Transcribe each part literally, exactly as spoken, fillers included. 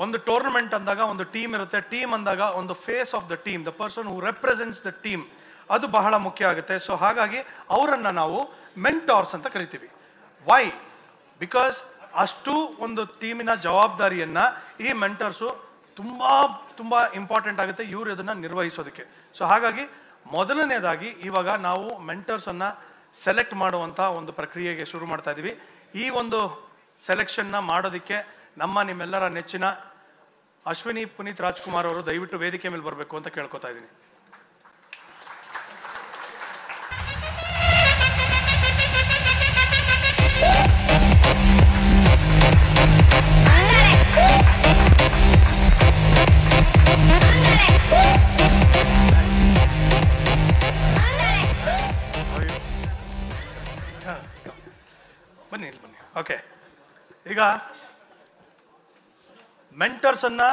On the tournament andaga, on the team irutte, team andaga, on the face of the team, the person who represents the team, adu bahala mukhya agutte. So hagagi avaranna navu mentors anta karitivi. Why? Because ashtu ondu teamina jawabdariyanna ee mentors ತುಂಬಾ ತುಂಬಾ important ಆಗುತ್ತೆ ಇವರು ಇದನ್ನು ನಿರ್ವಹಿಸೋದಕ್ಕೆ. So ಹಾಗಾಗಿ ಮೊದಲನೇದಾಗಿ ಇವಾಗ ನಾವು ಮೆಂಟರ್ಸನ್ನು select ಮಾಡುವಂಥ ಒಂದು ಪ್ರಕ್ರಿಯೆಗೆ ಶುರು ಮಾಡ್ತಾ ಇದ್ದೀವಿ. ಈ ಒಂದು ಸೆಲೆಕ್ಷನ್ನ ಮಾಡೋದಕ್ಕೆ ನಮ್ಮ ನಿಮ್ಮೆಲ್ಲರ ನೆಚ್ಚಿನ ಅಶ್ವಿನಿ, ಪುನೀತ್, ರಾಜ್ಕುಮಾರ್ ಅವರು ದಯವಿಟ್ಟು ವೇದಿಕೆ ಮೇಲೆ ಬರಬೇಕು ಅಂತ ಕೇಳ್ಕೊತಾ ಇದ್ದೀನಿ. ಬನ್ನಿ ಬನ್ನಿ. ಓಕೆ, ಈಗ ಮೆಂಟರ್ಸನ್ನು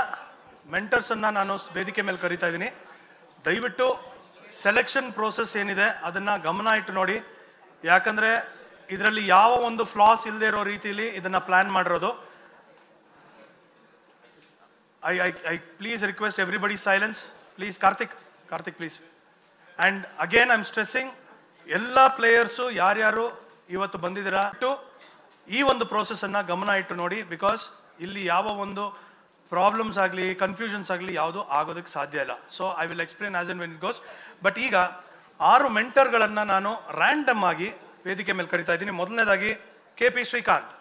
ಮೆಂಟರ್ಸನ್ನು ನಾನು ವೇದಿಕೆ ಮೇಲೆ ಕರೀತಾ ಇದ್ದೀನಿ. ದಯವಿಟ್ಟು ಸೆಲೆಕ್ಷನ್ ಪ್ರೋಸೆಸ್ ಏನಿದೆ ಅದನ್ನು ಗಮನ ಇಟ್ಟು ನೋಡಿ, ಯಾಕಂದರೆ ಇದರಲ್ಲಿ ಯಾವ ಒಂದು ಫ್ಲಾಸ್ ಇಲ್ಲದೆ ಇರೋ ರೀತಿಯಲ್ಲಿ ಇದನ್ನು ಪ್ಲ್ಯಾನ್ ಮಾಡಿರೋದು. I I I please request everybody silence please. Karthik Karthik please. And again I am stressing, ಎಲ್ಲ ಪ್ಲೇಯರ್ಸು ಯಾರ್ಯಾರು ಇವತ್ತು ಬಂದಿದ್ದೀರಾ ಟು ಈ ಒಂದು ಪ್ರೋಸೆಸ್ಸನ್ನು ಗಮನ ಇಟ್ಟು ನೋಡಿ, ಬಿಕಾಸ್ ಇಲ್ಲಿ ಯಾವ ಒಂದು ಪ್ರಾಬ್ಲಮ್ಸ್ ಆಗಲಿ ಕನ್ಫ್ಯೂಷನ್ಸ್ ಆಗಲಿ ಯಾವುದು ಆಗೋದಕ್ಕೆ ಸಾಧ್ಯ ಇಲ್ಲ. So I will explain as and when it goes. But ಈಗ ಆರು ಮೆಂಟರ್ಗಳನ್ನು ನಾನು ರ್ಯಾಂಡಮ್ ಆಗಿ ವೇದಿಕೆ ಮೇಲೆ ಕರಿತಾ ಇದ್ದೀನಿ. ಮೊದಲನೇದಾಗಿ K P Srikanth.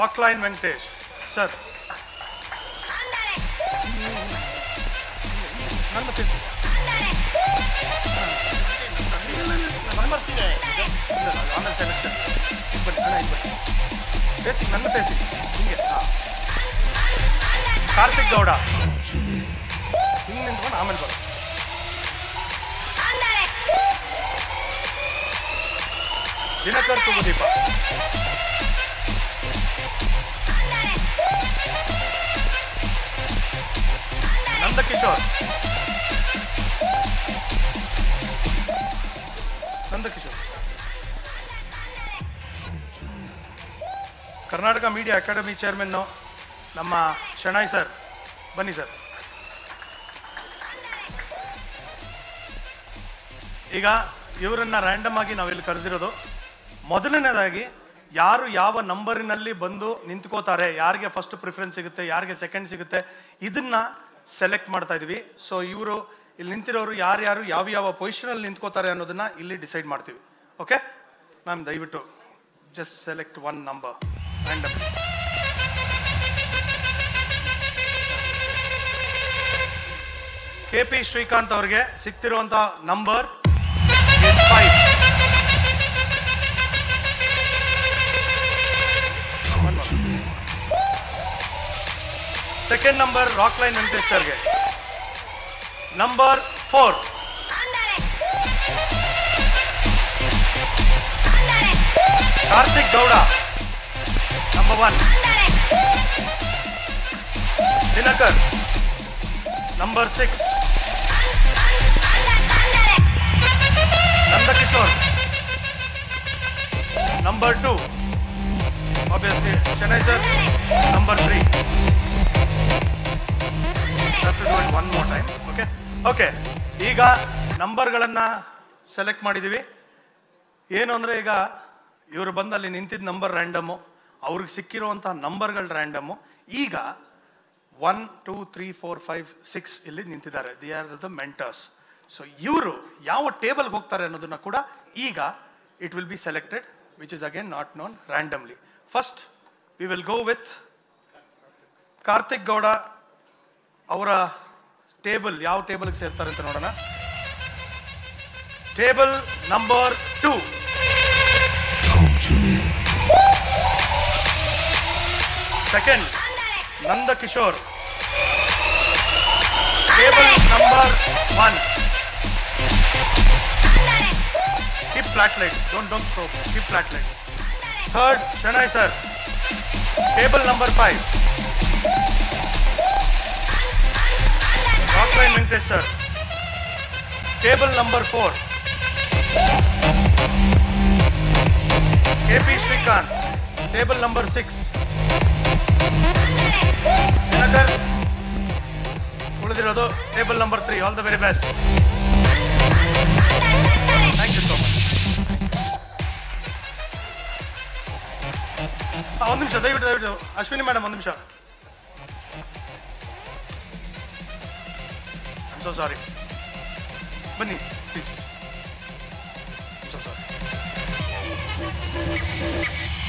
Rockline Venkatesh sir. Nanda Kishore. Nanda Kishore. Nanda selection. But Nanda Kishore. Basic Nanda Kishore. Inge. Karthik Gowda. Inge nindu bana amen bana. Nanda Kishore. Dinakar Subodhipa. Nanda Kishore. Nanda Kishore. Nanda Kishore. Karnataka Media Academy Chairman no Namma Shanai sir. Bani sir. Iga ivaranna random agi navilli karedirodu. Modalanedaagi ಯಾರು ಯಾವ ನಂಬರಿನಲ್ಲಿ ಬಂದು ನಿಂತ್ಕೋತಾರೆ, ಯಾರಿಗೆ first preference ಸಿಗುತ್ತೆ, ಯಾರಿಗೆ second ಸಿಗುತ್ತೆ, ಇದನ್ನ select ಮಾಡ್ತಾ ಇದೀವಿ. ಸೊ ಇವರು ಇಲ್ಲಿ ನಿಂತಿರೋರು ಯಾರ್ಯಾರು ಯಾವ ಯಾವ ಪೊಸಿಷನಲ್ಲಿ ನಿಂತ್ಕೋತಾರೆ ಅನ್ನೋದನ್ನ ಇಲ್ಲಿ ಡಿಸೈಡ್ ಮಾಡ್ತೀವಿ. ಓಕೆ ಮ್ಯಾಮ್, ದಯವಿಟ್ಟು just select one number random. K P Srikanth ಅವ್ರಿಗೆ ಸಿಕ್ತಿರುವಂಥ number five. Second number Rockline ವೆಂಕಟೇಶ್ವರ್ಗೆ, number four. Karthik Gowda number one. Dinakar number six. Nanda Kishore number two. Obviously Chennai sir number three. One more time. Okay okay ಈಗ ನಂಬರ್ಗಳನ್ನು select ಮಾಡಿದ್ದೀವಿ. ಏನು ಅಂದರೆ ಈಗ ಇವರು ಬಂದಲ್ಲಿ ನಿಂತಿದ್ದ ನಂಬರ್ ರ್ಯಾಂಡಮು, ಅವ್ರಿಗೆ ಸಿಕ್ಕಿರುವಂಥ ನಂಬರ್ಗಳು ರ್ಯಾಂಡಮು. ಈಗ one two three four five six ಇಲ್ಲಿ ನಿಂತಿದ್ದಾರೆ, the are the mentors. So ಇವರು ಯಾವ ಟೇಬಲ್ಗೆ ಹೋಗ್ತಾರೆ ಅನ್ನೋದನ್ನು ಕೂಡ ಈಗ it will be selected, which is again not known randomly. First we will go with Karthik Gowda. ಅವರ ಟೇಬಲ್ ಯಾವ ಟೇಬಲ್ಗೆ ಸೇರ್ತಾರೆ ಅಂತ ನೋಡೋಣ. Table number two. Second Nanda Kishore. Table number one. Keep ಫ್ಲಾಟ್ಲೈಟ್, don't don't throw, keep ಫ್ಲಾಟ್ಲೈಟ್. Third ಶನೈ sir. Table number five. Rockline Minkesh sir. Table number four. Srikanth. Table number six. Another. Ulidirodu. Table number three. All the very best. Thank you so much. Ah, one minute, David, David, Ashwini madam, one minute. I'm so sorry. Bunny, please. I'm so sorry.